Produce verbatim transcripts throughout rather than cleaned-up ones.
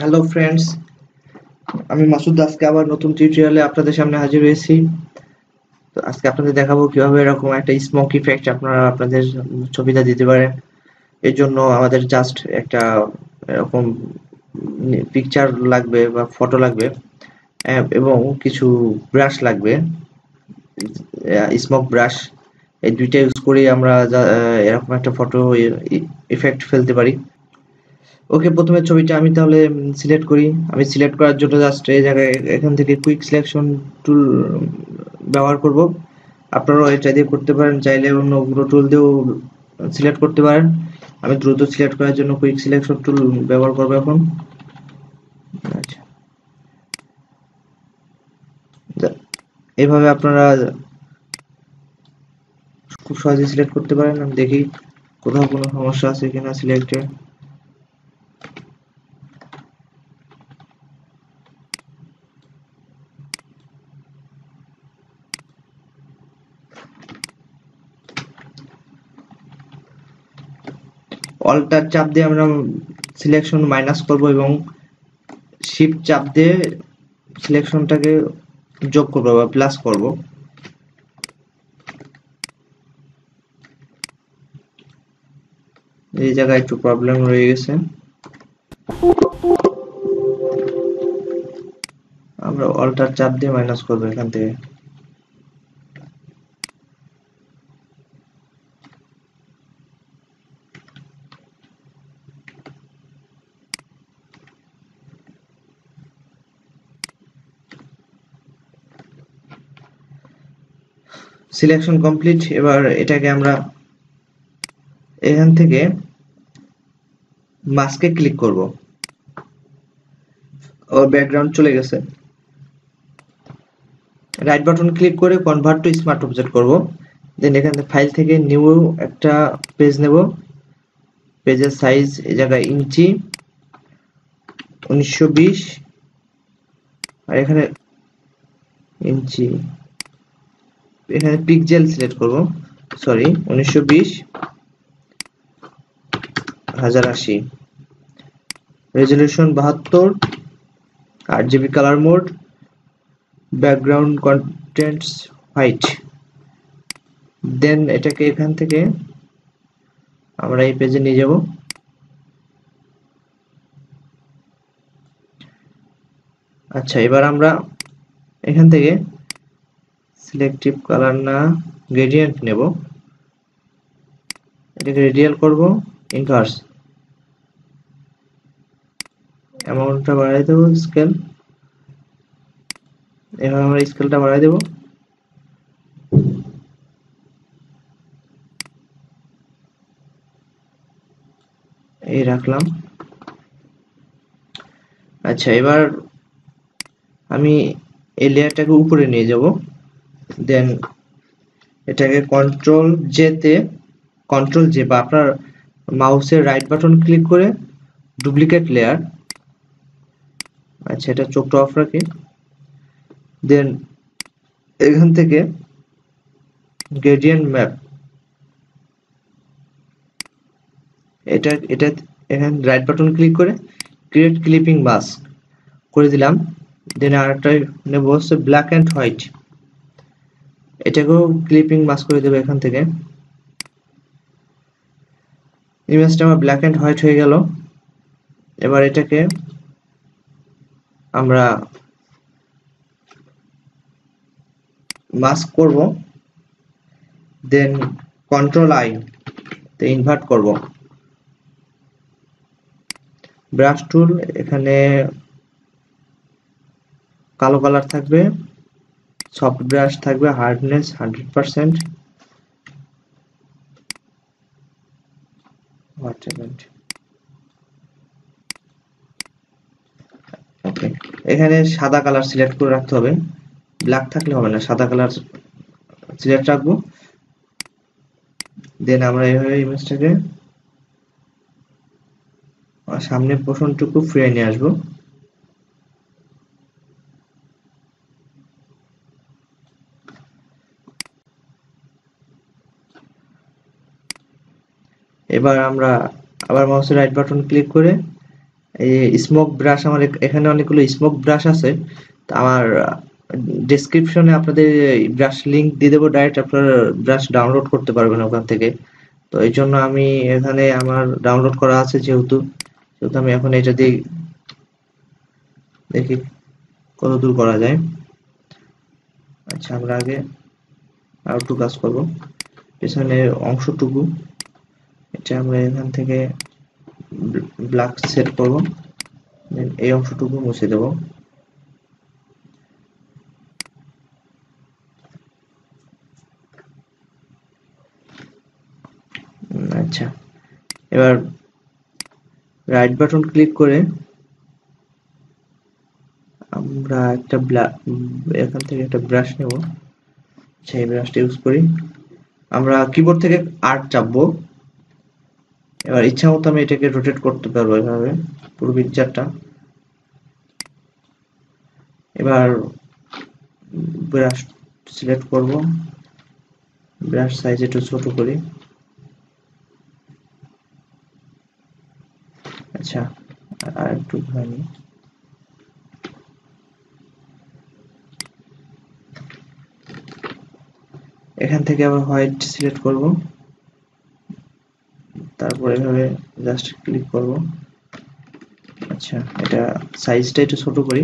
Hello friends, আমি মাসুদ। আজকে আবার নতুন টিউটোরিয়ালে আপনাদের সামনে হাজির হয়েছি। তো আজকে আপনাদের দেখাবো কিভাবে এরকম একটা স্মোক ইফেক্ট আপনারা আপনাদের ছবিটা দিতে পারেন। এর জন্য আমাদের জাস্ট একটা এরকম পিকচার লাগবে বা ফটো লাগবে এবং কিছু ব্রাশ লাগবে, স্মোক ব্রাশ। এই দুইটা ইউজ করে আমরা এরকম একটা ফটো ইফেক্ট ফেলতে পারি। ওকে, প্রথমে ছবিটা আমি তাহলে সিলেক্ট করি। আমি সিলেক্ট করার জন্য জাস্ট এই জায়গায় এখান থেকে কুইক সিলেকশন টুল ব্যবহার করব। আপনারাও এটা দিয়ে করতে পারেন, চাইলে অন্য কোনো টুল দিয়েও সিলেক্ট করতে পারেন। আমি দ্রুত সিলেক্ট করার জন্য কুইক সিলেকশন টুল ব্যবহার করব এখন। আচ্ছা, এভাবে আপনারা খুব সহজে সিলেক্ট করতে পারেন। আমি দেখি কোথাও কোনো সমস্যা আছে কিনা সিলেক্টে। অল্টার চাপ দিয়ে আমরা সিলেকশন মাইনাস করব এবং শিফট চাপ দিয়ে সিলেকশনটাকে যোগ করব বা প্লাস করব। এই জায়গায় একটু প্রবলেম রয়ে গেছে, আমরা অল্টার চাপ দিয়ে মাইনাস করব এখান থেকে। Selection complete. এবার এটাকে আমরা এখান থেকে মাস্কে ক্লিক করব। ও ব্যাকগ্রাউন্ড চলে গেছে। রাইট বাটন ক্লিক করে কনভার্ট টু স্মার্ট অবজেক্ট করব। দেন এখান থেকে ফাইল থেকে নিউ একটা পেজ নেব। পেজের সাইজ এই জায়গায় ইঞ্চি উনিশশো বিশ, আর এখানে ইঞ্চি এখানে পিক্সেল সিলেক্ট করব। সরি, উনিশশো বিশ হাজার আশি, রেজলিউশন বাহাত্তর, আট GB colour mode, background contents white. Then এটাকে এখান থেকে আমরা এই পেজে নিয়ে যাব। আচ্ছা, এবার আমরা এখান থেকে সিলেক্টিভ কালার না গ্রেডিয়েন্ট নেব, এটাকে রেডিয়াল করব, ইনভার্স অ্যামাউন্টটা বাড়াই দেব, স্কেল এবার আমরা স্কেলটা বাড়াই দেব। এই রাখলাম। আচ্ছা, এবার আমি এই লেয়ারটাকে উপরে নিয়ে যাব। দেন এটাকে কন্ট্রোল জে তে কন্ট্রোল জে বা আপনার মাউসের রাইট বাটন ক্লিক করে ডুপ্লিকেট লেয়ার। আচ্ছা, এটা চোখটা অফ রাখি। দেন এখান থেকে গ্রেডিয়েন্ট ম্যাপ, এটা এটা এখানে রাইট বাটন ক্লিক করে ক্রিয়েট ক্লিপিং মাস্ক করে দিলাম। দেন আরেকটা নেব হচ্ছে ব্ল্যাক অ্যান্ড হোয়াইট, এটাকেও ক্লিপিং মাস্ক করে দেবো এখান থেকে। ইমেজটা আমার ব্ল্যাক অ্যান্ড হোয়াইট হয়ে গেল। এবার এটাকে আমরা মাস্ক করব। দেন কন্ট্রোল আই তে ইনভার্ট করব। ব্রাশ টুল, এখানে কালো কালার থাকবে, সফট ব্রাশ থাকবে, হার্ডনেস হান্ড্রেড পার্সেন্ট। এখানে সাদা কালার সিলেক্ট করে রাখতে হবে, ব্ল্যাক থাকলে হবে না, সাদা কালার সিলেক্ট রাখবো। দেন আমরা এইভাবে ইমেজটাকে সামনে পোষণটুকু ফিরে নিয়ে আসবো। এবার আমরা আবার মাউসের রাইট বাটন ক্লিক করে স্মোক ব্রাশ, আমার এখানে অনেকগুলো স্মোক ব্রাশ আছে, আমার ডেসক্রিপশনে আপনাদের ব্রাশ লিঙ্ক দিয়ে দেবো, ডাইরেক্ট আপনারা ব্রাশ ডাউনলোড করতে পারবেন ওখান থেকে। তো এই জন্য আমি এখানে আমার ডাউনলোড করা আছে, যেহেতু সেহেতু আমি এখন এটা দিয়ে দেখি কত দূর করা যায়। আচ্ছা, আমরা আগে আর একটু কাজ করবো, পেছনের অংশটুকু এটা আমরা এখান থেকে ব্ল্যাক সেট করব, এই অংশটুকু মুছে দেব। আচ্ছা, এবার রাইট বাটন ক্লিক করে আমরা একটা ব্ল্যাক এখান থেকে একটা ব্রাশ নেব। আচ্ছা, এই ব্রাশটা ইউজ করি, আমরা কিবোর্ড থেকে আট চাপবো। এবার ইচ্ছা মতো আমি এটাকে রোটেট করতে পারবো এভাবে পুরো পিকচারটা। এবার ব্রাশ সিলেক্ট করব, ব্রাশ সাইজ একটু ছোট করি। আচ্ছা, আর একটু ঘুরানি। এখান থেকে আবার হোয়াইট সিলেক্ট করব, তারপর এভাবে জাস্ট ক্লিক করব। আচ্ছা, এটা সাইজটা একটু ছোট করি।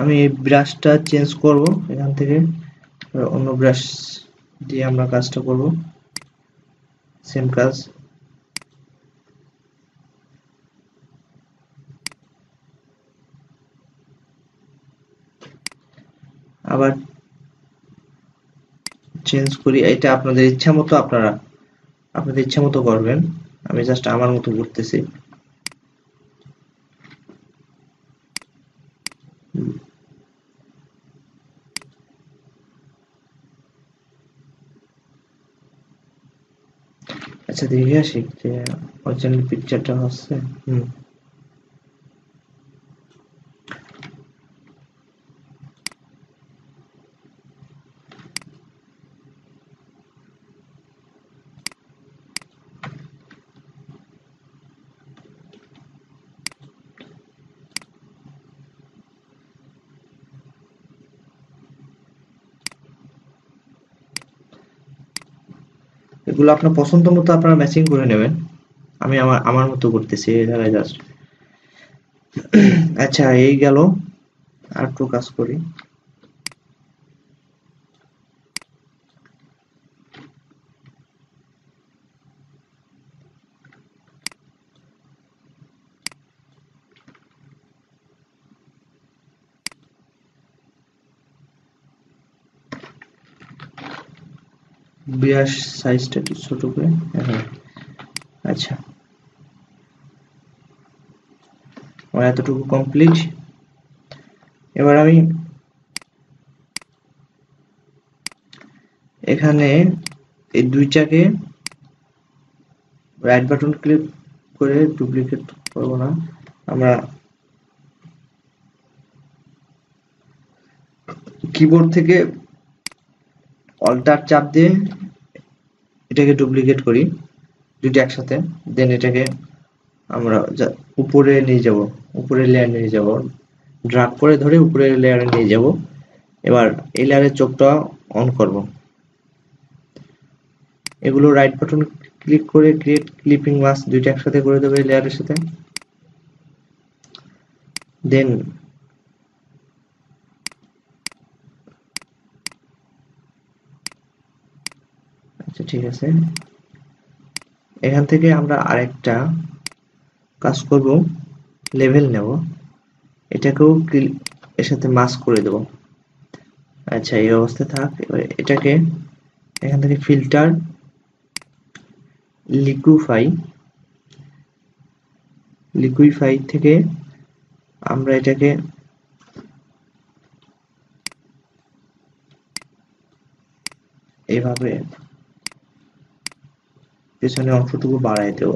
আমি এই ব্রাশটা চেঞ্জ করব, এখান থেকে অন্য ব্রাশ দিয়ে আমরা কাজটা করব, সেম কাজ। আবার চেঞ্জ করি, এটা আপনাদের ইচ্ছা মতো, আপনারা আপনাদের ইচ্ছা মতো করবেন, আমি জাস্ট আমার মতো করতেছি। আচ্ছা, দেখে আসি যে অরিজিনাল পিকচারটা হচ্ছে। হুম, এগুলো আপনার পছন্দ মতো আপনারা ম্যাচিং করে নেবেন, আমি আমার আমার মতো করতেছি এইভাবে জাস্ট। আচ্ছা, এই গেল, আর একটু কাজ করি। ব্রাশ সাইজটা একটু ছোট করে। আচ্ছা, আমার এতটুকু কমপ্লিট। এবার আমি এখানে এই দুইটাকে রাইট বাটন ক্লিক করে ডুপ্লিকেট করবো না, আমরা কিবোর্ড থেকে অল্টার চাপ দিয়ে এটাকে ডুপ্লিকেট করি দুইটা একসাথে, দেন এটাকে আমরা উপরে নিয়ে যাব, উপরে লেয়ার নিয়ে যাব, ড্রাগ করে ধরে উপরে লেয়ারে নিয়ে যাব। এবার এই লেয়ারের চোখটা অন করব। এগুলো রাইট বাটন ক্লিক করে ক্রিয়েট ক্লিপিং মাস্ক দুইটা একসাথে করে দেবে এই লেয়ারের সাথে, দেন ঠিক আছে। এখান থেকে আমরা আরেকটা কাজ করব, লেভেল নেব, এটাকেও এর সাথে মাস্ক করে দেব। আচ্ছা, এই অবস্থা থাক। এবার এটাকে এখান থেকে ফিল্টার লিকুইফাই লিকুইফাই থেকে আমরা এটাকে এভাবে পেছনে অংশটুকু বাড়াই দেব।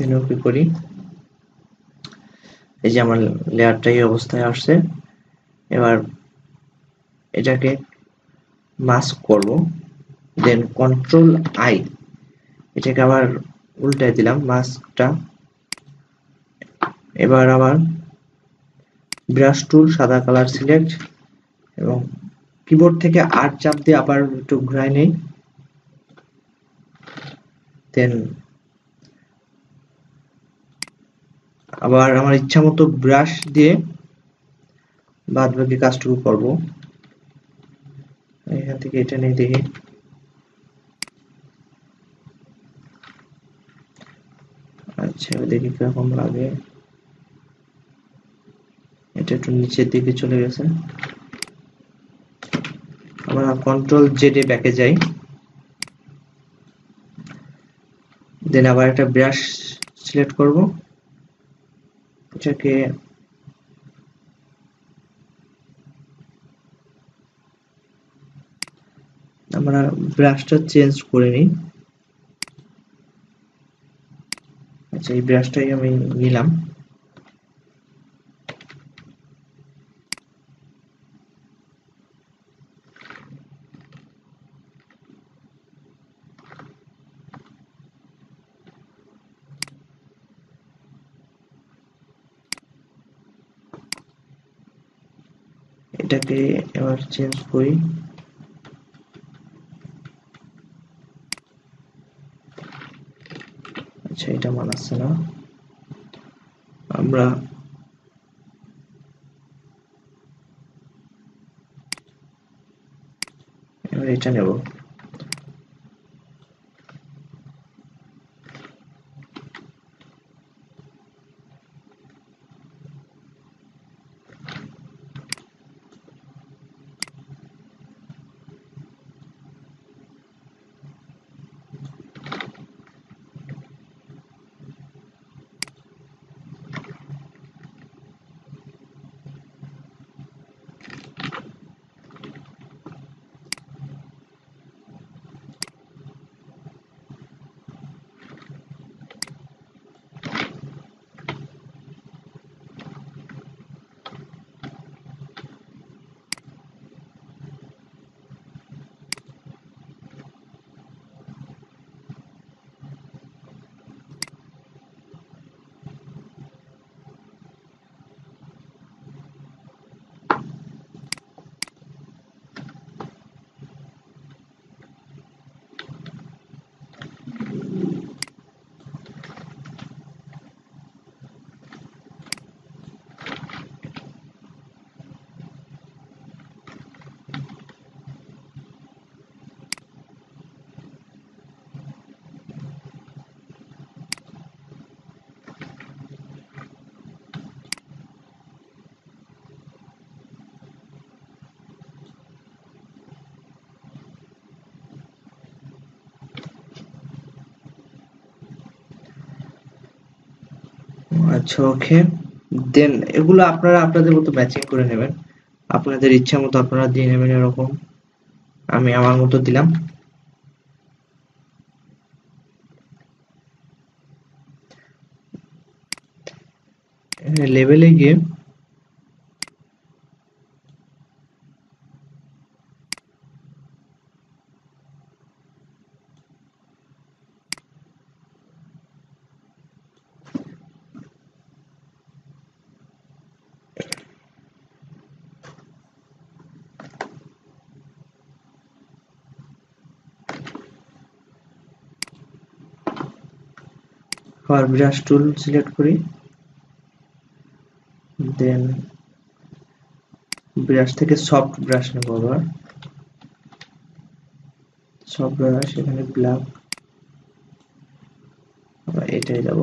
then okay করি এই যে আমার লেয়ারটা এই অবস্থায় আসছে এবার এটাকে মাস্ক করব দেন কন্ট্রোল আই এটাকে আবার উল্টায় দিলাম মাস্কটা এবার আবার ব্রাশ টুল সাদা কালার সিলেক্ট এবং কিবোর্ড থেকে আর চাপ দিয়ে আবার একটু ঘুরাই নেই দেন আবার আমার ইচ্ছা মতো ব্রাশ দিয়ে বাদবাকি কাজটুকু করব এখান থেকে এটা নিয়ে দেখি আচ্ছা দেখি কিরকম লাগে এটা একটু নিচের দিকে চলে গেছে আমরা কন্ট্রোল জেড এ ব্যাকে যাই দেন আবার একটা ব্রাশ সিলেক্ট করব এটাকে আমরা ব্রাশটা চেঞ্জ করে নিই আচ্ছা এই ব্রাশটাই আমি নিলাম এটাকে এবার চেঞ্জ করি আচ্ছা এটা মানাচ্ছে না আমরা এবার এটা নেব আচ্ছা ওকে দেন এগুলো আপনারা আপনাদের মতো ম্যাচিং করে নেবেন আপনাদের ইচ্ছা মতো আপনারা দিয়ে নেবেন এরকম আমি আমার মতো দিলাম লেভেলে গিয়ে আর ব্রাশ টুল সিলেক্ট করি দেন ব্রাশ থেকে সফট ব্রাশ নেব আবার সফট ব্রাশ এখানে ব্ল্যাক আবার এটাই যাব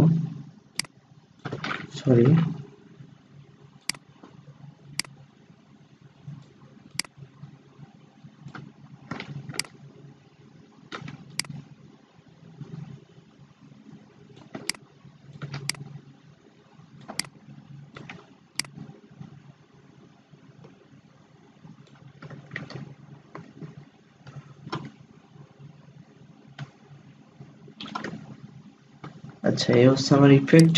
সরি আচ্ছা এই হচ্ছে আমার ইফেক্ট।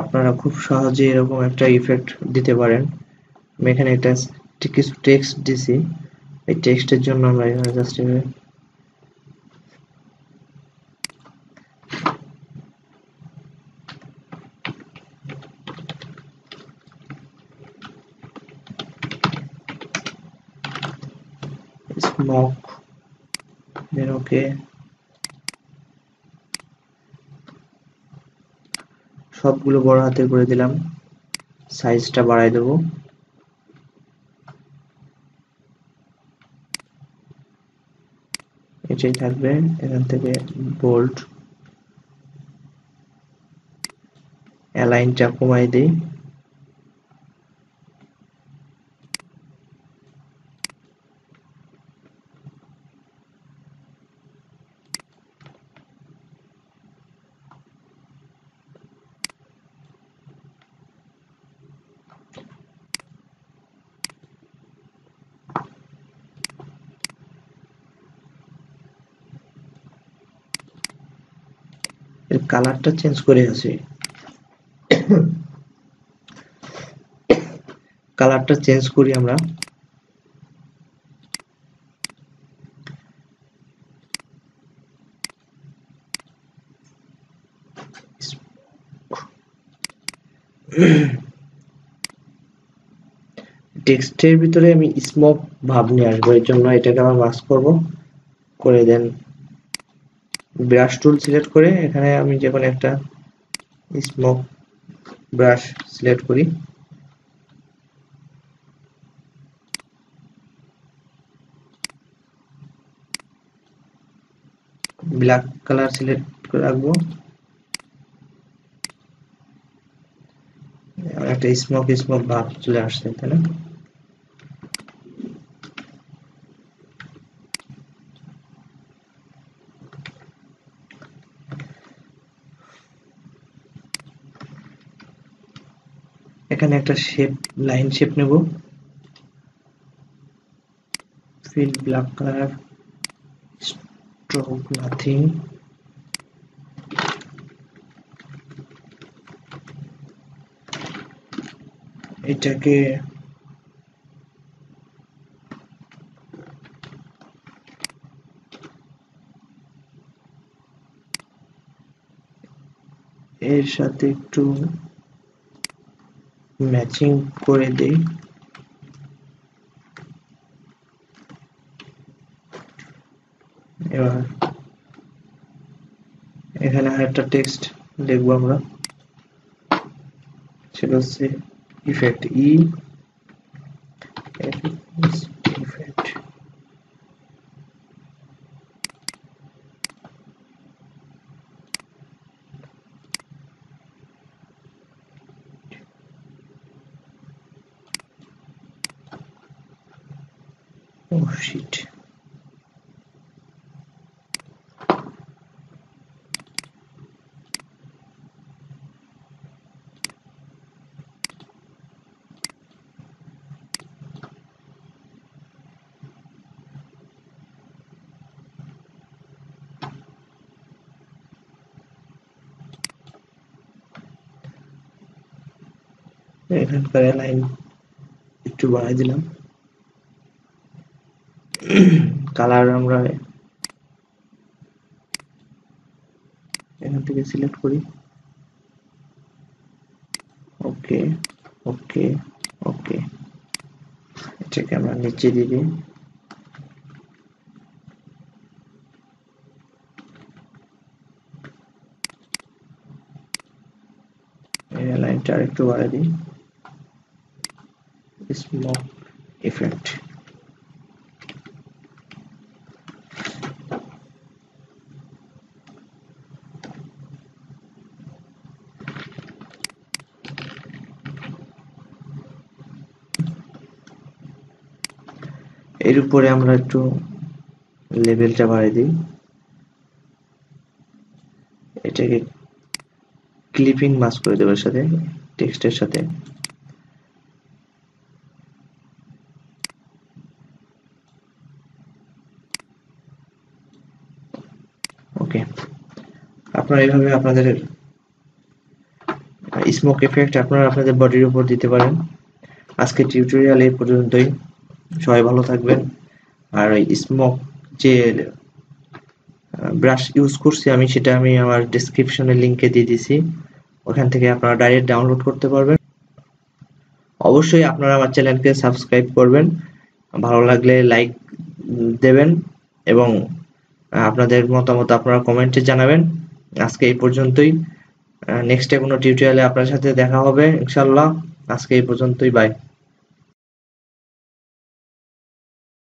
আপনারা খুব সহজে এরকম একটা ইফেক্ট দিতে পারেন। আমি এখানে একটা কিছু টেক্সট দিছি, এই টেক্সটের জন্য আমরা এখানে জাস্ট smoke, then okay, সবগুলো বড় হাতে করে দিলাম, সাইজটা বাড়াই দেব। এটাই থাকবে, এখান থেকে বোল্ড, অ্যালাইনটা কমাই দিই। কালারটা চেঞ্জ করে আছে, কালারটা চেঞ্জ করি আমরা। টেক্সটের ভিতরে আমি স্মোক ভাব নিয়ে আসবো, এর জন্য এটাকে আমরা মাস্ক করব। করে দেন ব্রাশ টুল সিলেক্ট করে এখানে আমি যখন একটা স্মোক ব্রাশ সিলেক্ট করি, ব্ল্যাক কালার সিলেক্ট করে রাখবো, একটা স্মোক স্মোক ভাব চলে আসছে, তাই না? এখানে একটা শেপ, লাইন শেপ নেব, fill black colour, stroke nothing, এটাকে এর সাথে একটু ম্যাচিং করে দেই। এবার এখানে একটা টেক্সট লিখবো আমরা, সেটা হচ্ছে effect E effect. Oh shit. এখানকার লাইন একটু বাড়াই দিলাম, কালার আমরা এখান থেকে সিলেক্ট করি। ওকে ওকে ওকে এটাকে আমরা নিচে দিয়ে দিই। এই লাইনটা আরেকটু বাড়িয়ে দিই, স্মোক ইফেক্ট। এর উপরে আমরা একটু লেভেলটা বাড়িয়ে দিই, এটাকে ক্লিপিং মাস্ক করে দেব এর সাথে, টেক্সটের সাথে। আপনারা এইভাবে আপনাদের স্মোক এফেক্ট আপনারা আপনাদের বডির উপর দিতে পারেন। আজকে টিউটোরিয়াল এই পর্যন্তই, সবাই ভালো থাকবেন। আর এই স্মোক যে ব্রাশ ইউজ করছি আমি, সেটা আমি আমার ডেসক্রিপশনে লিঙ্কে দিয়ে দিছি, ওখান থেকে আপনারা ডাইরেক্ট ডাউনলোড করতে পারবেন। অবশ্যই আপনারা আমার চ্যানেলকে সাবস্ক্রাইব করবেন, ভালো লাগলে লাইক দেবেন এবং আপনাদের মতামত আপনারা কমেন্টে জানাবেন। আজকে এই পর্যন্তই, নেক্সটে কোনো টিউটোরিয়ালে আপনার সাথে দেখা হবে ইনশাআল্লাহ। আজকে এই পর্যন্তই, বাই।